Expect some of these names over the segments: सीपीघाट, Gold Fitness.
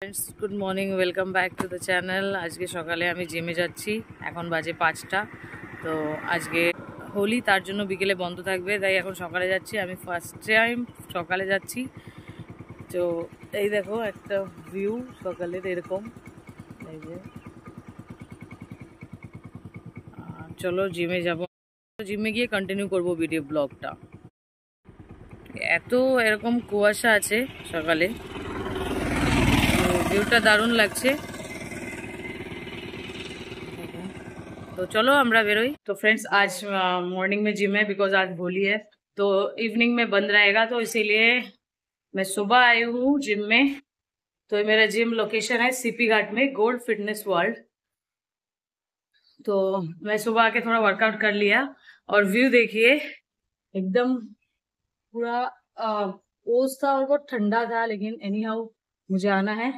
Friends good morning welcome back to the channel. आज के सकाले आमी जिमे जाচ্ছি, এখন বাজে 5টা। तो आज के होली তার জন্য বিকেলে বন্ধ থাকবে, তাই এখন সকালে যাচ্ছি। আমি ফার্স্ট টাইম সকালে যাচ্ছি। তো এই দেখো একটা ভিউ সকালে এরকম। এই যে চলো জিমে যাব, জিমে গিয়ে কন্টিনিউ করব ভিডিও ব্লগটা। এত এরকম কুয়াশা আছে সকালে, ভিউটা দারুণ লাগছে। तो चलो আমরা বেরোই। तो फ्रेंड्स आज मॉर्निंग में जिम है बिकॉज आज होली है, तो इवनिंग में बंद रहेगा, तो इसीलिए मैं सुबह आई हूँ जिम में। तो मेरा जिम लोकेशन है सीपीघाट में, गोल्ड फिटनेस वर्ल्ड। तो मैं सुबह आके थोड़ा वर्कआउट कर लिया और व्यू देखिए एकदम पूरा ओस था और बहुत ठंडा था, लेकिन एनी हाउ मुझे आना है।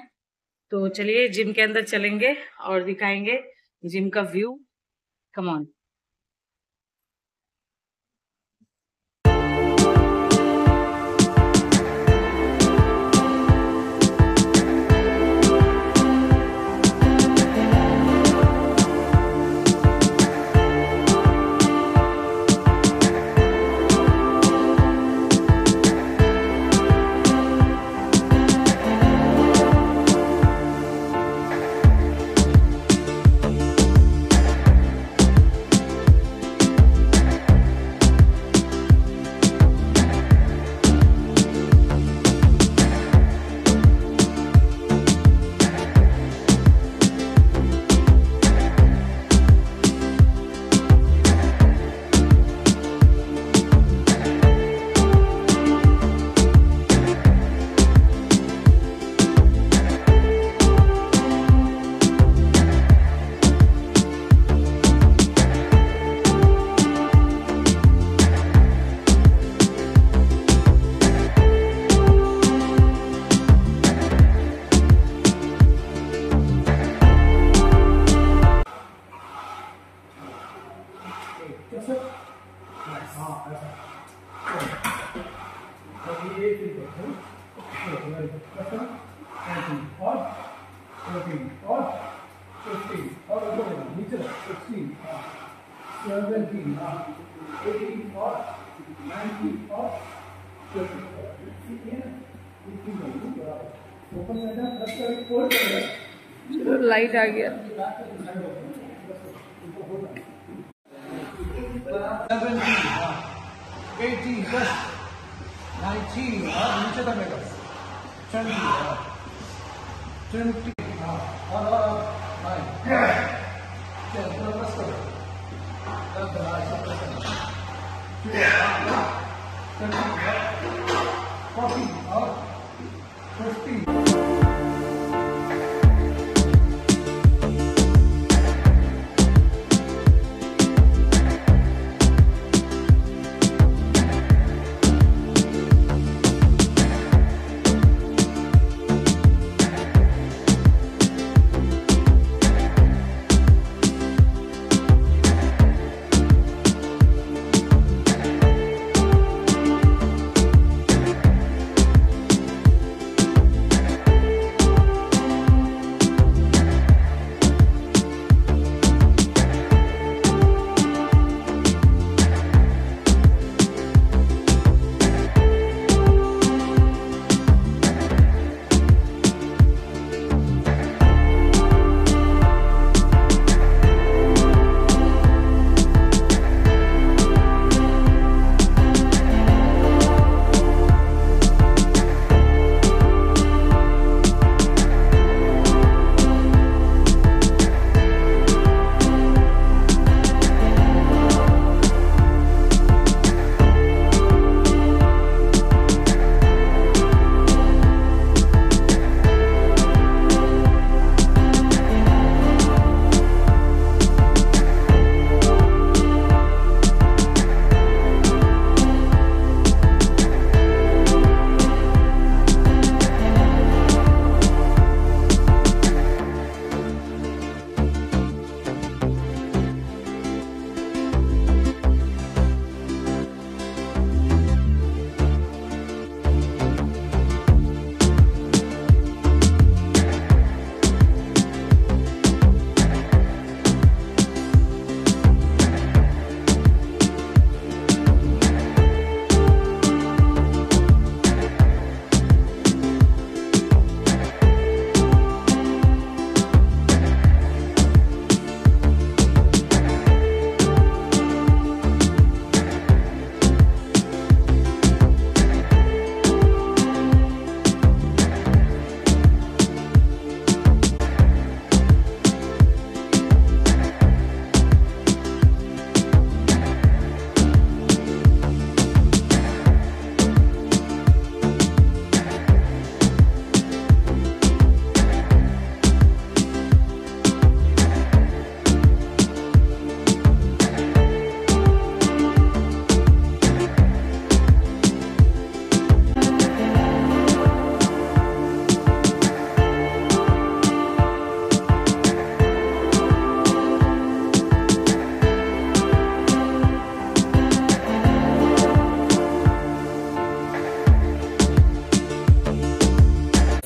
तो चलिए जिम के अंदर चलेंगे और दिखाएंगे जिम का व्यू। Come on. लाइट आ गया।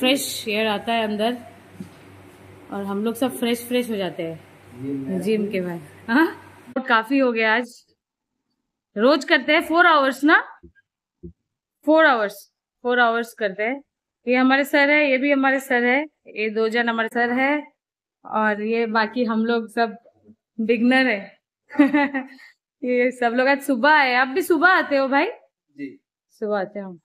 फ्रेश एयर आता है अंदर और हम लोग सब फ्रेश हो जाते हैं जिम के बाद। हाँ, काफी हो गया आज। रोज करते हैं 4 आवर्स ना, 4 आवर्स करते हैं। ये हमारे सर है, ये भी हमारे सर है, ये 2 जन हमारे सर है और ये बाकी हम लोग सब बिगनर है। ये सब लोग आज सुबह आए। आप भी सुबह आते हो भाई? जी, सुबह आते हैं हम।